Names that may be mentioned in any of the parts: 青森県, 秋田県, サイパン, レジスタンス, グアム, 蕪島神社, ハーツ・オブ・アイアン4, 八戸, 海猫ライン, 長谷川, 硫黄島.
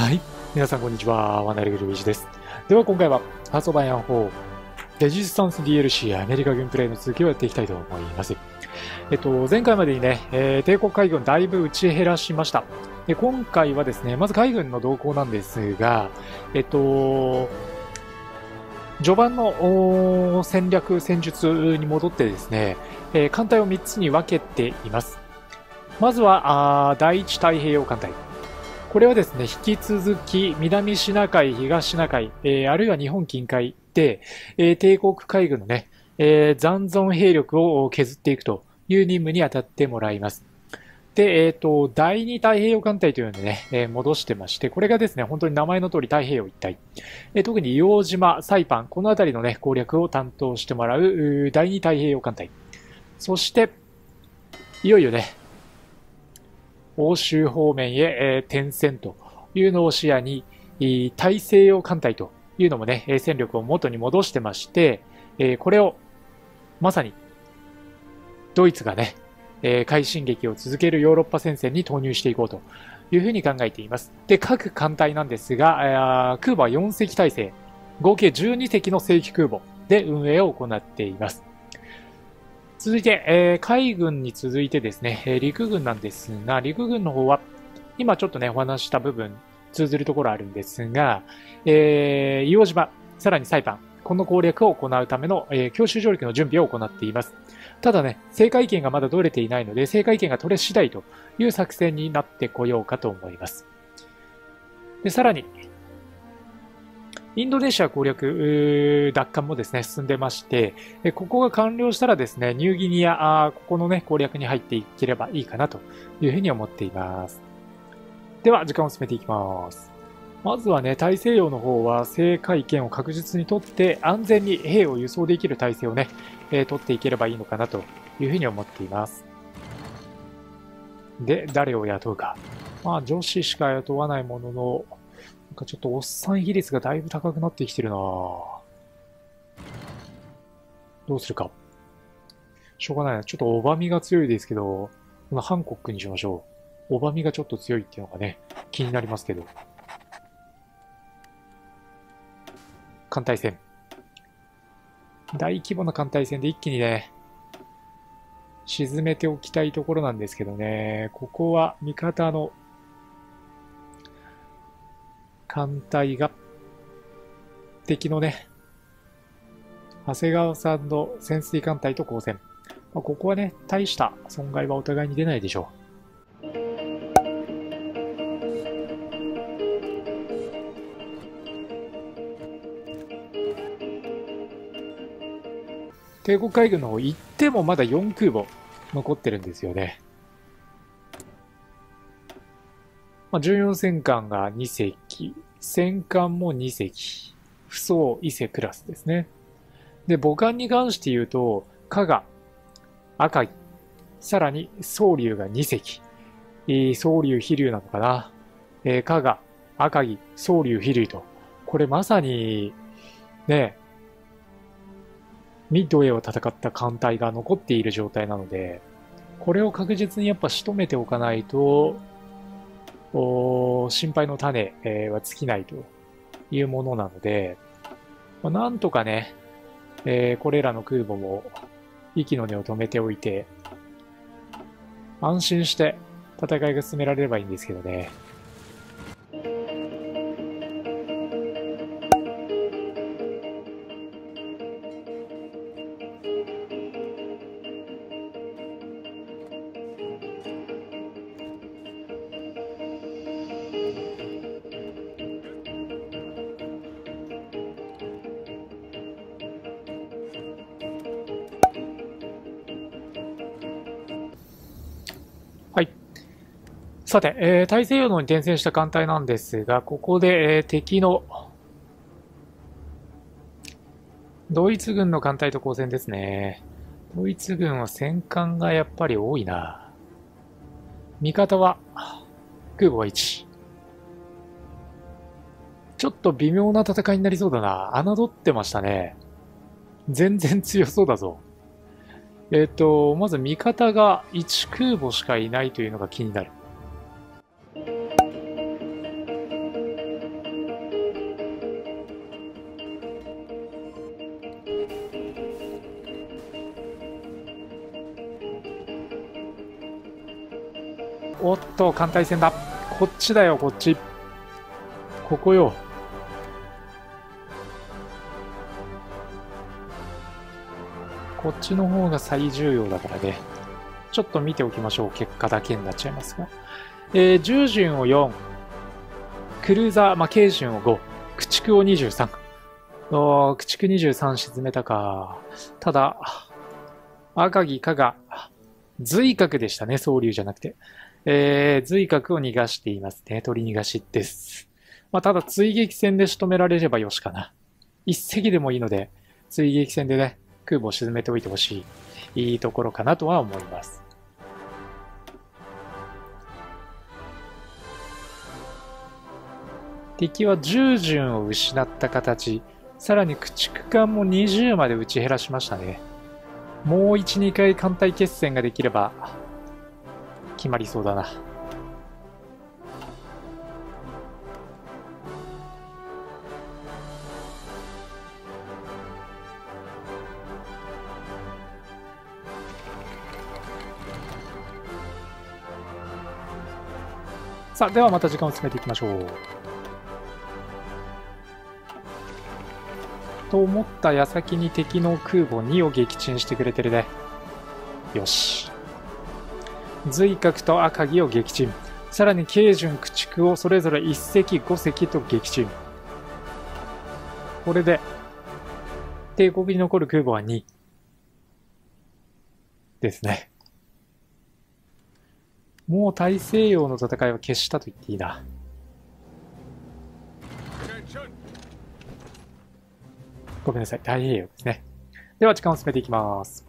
はい、皆さんこんにちは。ワナリグルウィジです。では今回はハーツ・オブ・アイアン4レジスタンス DLC アメリカ軍プレイの続きをやっていきたいと思います。前回までにね、帝国海軍だいぶ打ち減らしました。で今回はですね、まず海軍の動向なんですが、序盤の戦略、戦術に戻ってですね、艦隊を3つに分けています。まずは第一太平洋艦隊。これはですね、引き続き南シナ海、東シナ海、あるいは日本近海で、帝国海軍のね、残存兵力を削っていくという任務に当たってもらいます。で、第二太平洋艦隊というのでね、戻してまして、これがですね、本当に名前の通り太平洋一帯。特に硫黄島、サイパン、このあたりのね、攻略を担当してもらう第二太平洋艦隊。そして、いよいよね、欧州方面へ転戦というのを視野に、大西洋艦隊というのもね、戦力を元に戻してまして、これをまさにドイツがね、快進撃を続けるヨーロッパ戦線に投入していこうというふうに考えています。で、各艦隊なんですが、空母は4隻体制、合計12隻の正規空母で運営を行っています。続いて、海軍に続いてですね、陸軍なんですが、陸軍の方は、今ちょっとね、お話した部分、通ずるところあるんですが、硫黄島、さらにサイパン、この攻略を行うための、強襲上陸の準備を行っています。ただね、制海権がまだ取れていないので、制海権が取れ次第という作戦になってこようかと思います。で、さらに、インドネシア攻略、奪還もですね、進んでまして、ここが完了したらですね、ニューギニア、ここのね、攻略に入っていければいいかなというふうに思っています。では、時間を進めていきます。まずはね、大西洋の方は、制海権を確実に取って、安全に兵を輸送できる体制をね、取っていければいいのかなというふうに思っています。で、誰を雇うか。まあ、女子しか雇わないものの、なんかちょっとおっさん比率がだいぶ高くなってきてるなぁ。どうするか。しょうがないな。ちょっとオバミが強いですけど、このハンコックにしましょう。オバミがちょっと強いっていうのがね、気になりますけど。艦隊戦。大規模な艦隊戦で一気にね、沈めておきたいところなんですけどね。ここは味方の艦隊が、敵のね、長谷川さんの潜水艦隊と交戦。まあ、ここはね、大した損害はお互いに出ないでしょう。帝国海軍の方行ってもまだ4空母残ってるんですよね。まあ、14戦艦が2隻、戦艦も2隻、不装伊勢クラスですね。で、母艦に関して言うと、加賀、赤城、さらに宗龍が2隻、宗龍飛龍なのかな。加賀、赤城、宗龍飛龍と。これまさに、ね、ミッドウェイを戦った艦隊が残っている状態なので、これを確実にやっぱ仕留めておかないと、心配の種は尽きないというものなので、なんとかね、これらの空母も息の根を止めておいて、安心して戦いが進められればいいんですけどね。さて、大西洋の方に転戦した艦隊なんですが、ここで、敵のドイツ軍の艦隊と交戦ですね。ドイツ軍は戦艦がやっぱり多いな。味方は空母は1。ちょっと微妙な戦いになりそうだな。侮ってましたね。全然強そうだぞ。まず味方が1空母しかいないというのが気になる。おっと、艦隊戦だ。こっちだよ、こっち。ここよ。こっちの方が最重要だからね。ちょっと見ておきましょう。結果だけになっちゃいますが。重巡を4。クルーザー、まあ、軽巡を5。駆逐を23。おー、駆逐23沈めたか。ただ、赤城加賀、髄核でしたね。総流じゃなくて。髄核を逃がしていますね。取り逃がしです。まあ、ただ追撃戦で仕留められればよしかな。一隻でもいいので、追撃戦でね、空母を沈めておいてほしい。いいところかなとは思います。敵は10巡を失った形。さらに駆逐艦も20まで打ち減らしましたね。もう1、2回艦隊決戦ができれば、決まりそうだな。さあ、ではまた時間を詰めていきましょう。と思った矢先に敵の空母2を撃沈してくれてるね。よし。髄核と赤城を撃沈。さらに軽巡駆逐をそれぞれ1隻5隻と撃沈。これで、帝国に残る空母は2。ですね。もう大西洋の戦いは決したと言っていいな。ごめんなさい。太平洋ですね。では時間を進めていきます。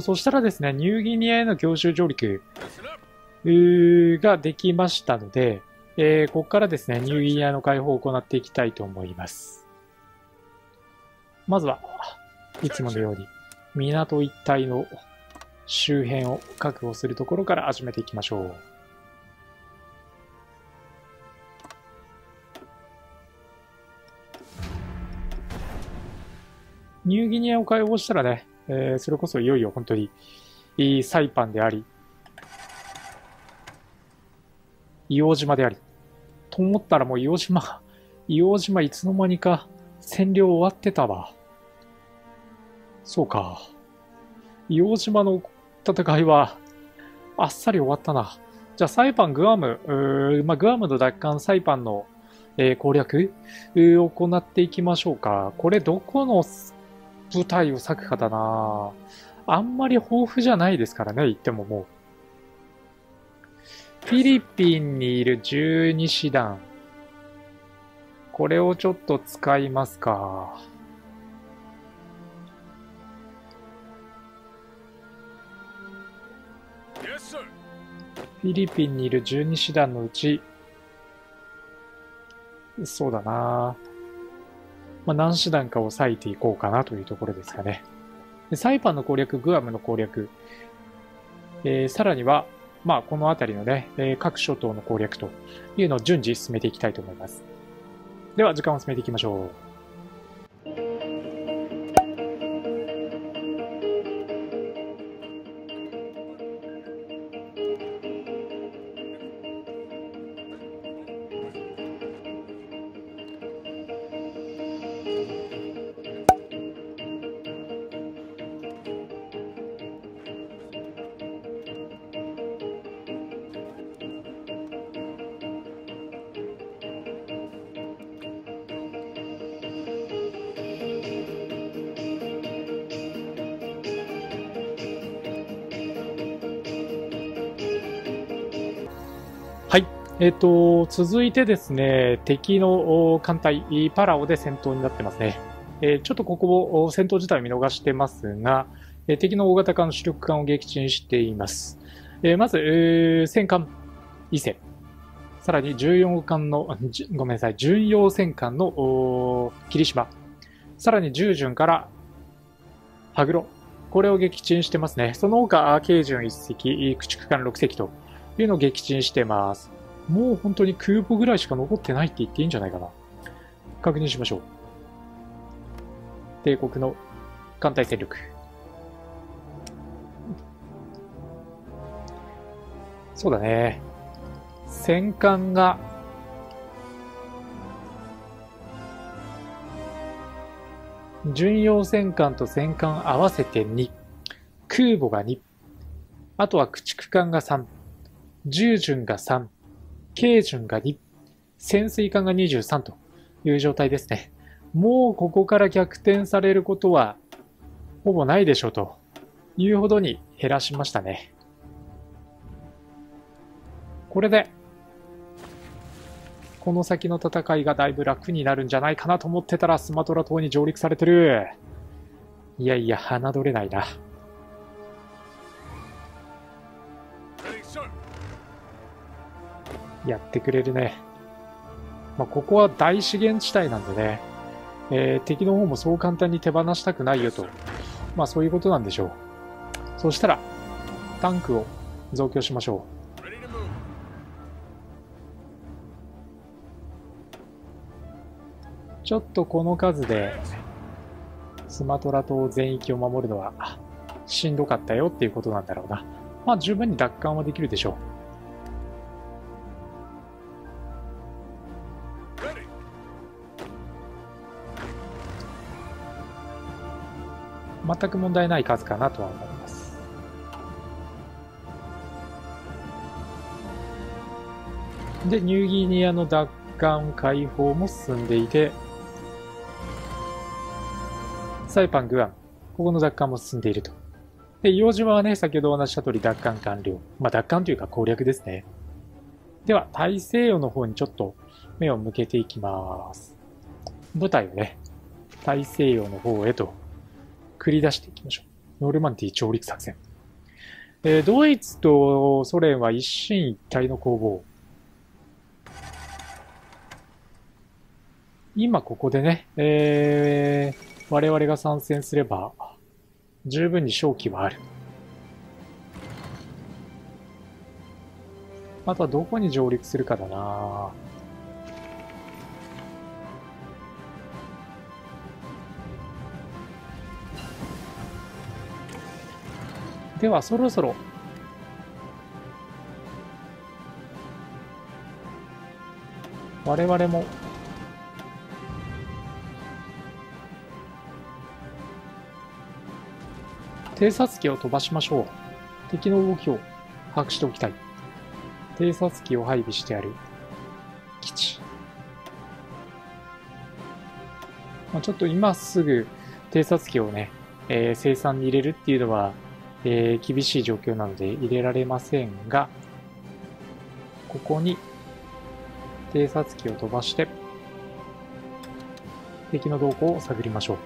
そしたらですね、ニューギニアへの強襲上陸ができましたので、ここからですね、ニューギニアの解放を行っていきたいと思います。まずは、いつものように、港一帯の周辺を確保するところから始めていきましょう。ニューギニアを解放したらね、それこそいよいよ本当にサイパンであり、硫黄島であり、と思ったらもう硫黄島いつの間にか占領終わってたわ。そうか。硫黄島の戦いはあっさり終わったな。じゃあサイパン、グアム、まあ、グアムの奪還、サイパンの、攻略を行っていきましょうか。これどこの舞台を割くかだな。あんまり豊富じゃないですからね、言ってももう。フィリピンにいる12師団。これをちょっと使いますか。フィリピンにいる12師団のうち、そうだな。まあ、何師団かを割いていこうかなというところですかね。でサイパンの攻略、グアムの攻略、さらには、まあ、この辺りのね、各諸島の攻略というのを順次進めていきたいと思います。では、時間を進めていきましょう。続いてですね、敵の艦隊パラオで戦闘になってますね。ちょっとここを戦闘自体を見逃してますが、敵の大型艦主力艦を撃沈しています。まず、戦艦伊勢、さらに巡洋戦艦の霧島、さらに従順から羽黒、これを撃沈してますね。その他慶順1隻、駆逐艦6隻というのを撃沈してます。もう本当に空母ぐらいしか残ってないって言っていいんじゃないかな。確認しましょう。帝国の艦隊戦力。そうだね。戦艦が、巡洋戦艦と戦艦合わせて2。空母が2。あとは駆逐艦が3。従順が3。軽巡が2、潜水艦が23という状態ですね。もうここから逆転されることはほぼないでしょうというほどに減らしましたね。これでこの先の戦いがだいぶ楽になるんじゃないかなと思ってたら、スマトラ島に上陸されてる。いやいや、侮れないな。やってくれるね。まあ、ここは大資源地帯なんでね、敵の方もそう簡単に手放したくないよと、まあそういうことなんでしょう。そしたらタンクを増強しましょう。ちょっとこの数でスマトラ島全域を守るのはしんどかったよっていうことなんだろうな。まあ十分に奪還はできるでしょう。全く問題ない数かなとは思います。で、ニューギニアの奪還解放も進んでいて、サイパン、グアム、ここの奪還も進んでいると。で、硫黄島はね、先ほどお話した通り奪還完了。まあ奪還というか攻略ですね。では大西洋の方にちょっと目を向けていきます。舞台をね、大西洋の方へと繰り出していきましょう。ノルマンディー上陸作戦。ドイツとソ連は一進一退の攻防。今ここでね、我々が参戦すれば十分に勝機はある。あとはどこに上陸するかだな。ではそろそろ我々も偵察機を飛ばしましょう。敵の動きを把握しておきたい。偵察機を配備してある基地、まあ、ちょっと今すぐ偵察機をね、生産に入れるっていうのは厳しい状況なので入れられませんが、ここに偵察機を飛ばして敵の動向を探りましょう。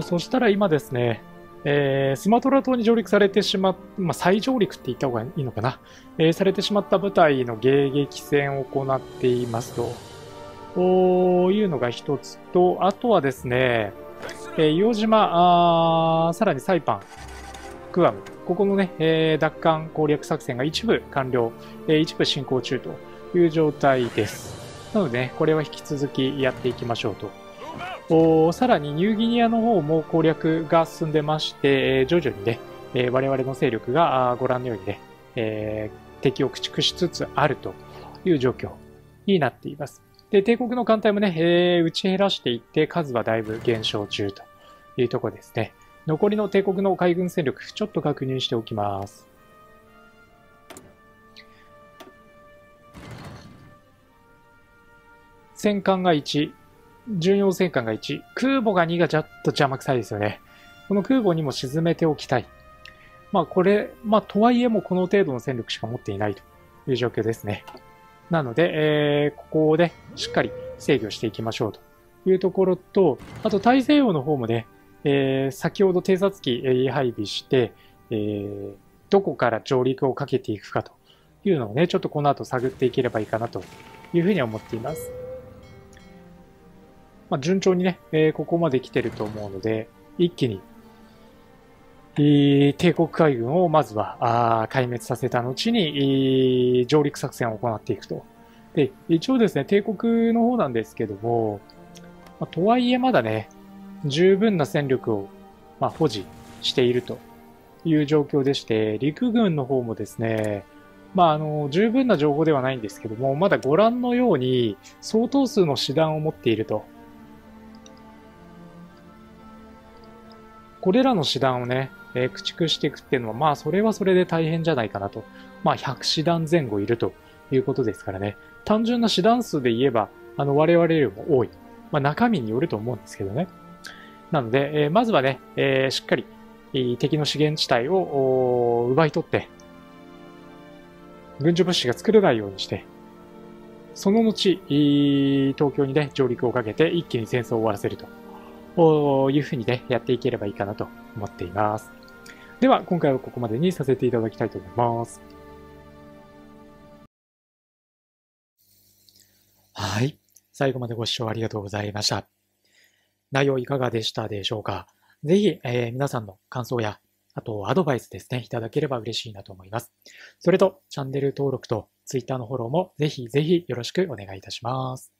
そしたら今ですね、スマトラ島に上陸されてしまっ、再上陸って言った方がいいのかな、されてしまった部隊の迎撃戦を行っていますと。こういうのが一つと、あとはですね、硫黄島、さらにサイパン、グアム、ここのね、奪還攻略作戦が一部完了、一部進行中という状態です。なので、ね、これは引き続きやっていきましょうと。さらにニューギニアの方も攻略が進んでまして、徐々にね、我々の勢力がご覧のようにね、敵を駆逐しつつあるという状況になっています。で、帝国の艦隊もね、打ち減らしていって数はだいぶ減少中というところですね。残りの帝国の海軍戦力、ちょっと確認しておきます。戦艦が1。巡洋戦艦が1、空母が2がちょっと邪魔くさいですよね。この空母にも沈めておきたい。これ、とはいえもこの程度の戦力しか持っていないという状況ですね。なので、ここでしっかり制御していきましょうというところと、あと大西洋の方もね、先ほど偵察機配備して、どこから上陸をかけていくかというのをね、ちょっとこの後探っていければいいかなというふうに思っています。順調にね、ここまで来てると思うので、一気に、帝国海軍をまずは壊滅させた後に、上陸作戦を行っていくと。で、一応ですね、帝国の方なんですけども、とはいえまだね、十分な戦力を、保持しているという状況でして、陸軍の方もですね、十分な情報ではないんですけども、まだご覧のように、相当数の師団を持っていると。これらの師団をね、駆逐していくっていうのは、それはそれで大変じゃないかなと。100師団前後いるということですからね。単純な師団数で言えば、我々よりも多い。中身によると思うんですけどね。なので、まずはね、しっかり敵の資源地帯を奪い取って、軍需物資が作れないようにして、その後、東京にね、上陸をかけて一気に戦争を終わらせると。いうふうにね、やっていければいいかなと思っています。では、今回はここまでにさせていただきたいと思います。はい。最後までご視聴ありがとうございました。内容いかがでしたでしょうか？ぜひ、皆さんの感想や、あとアドバイスですね、いただければ嬉しいなと思います。それと、チャンネル登録と Twitter のフォローもぜひぜひよろしくお願いいたします。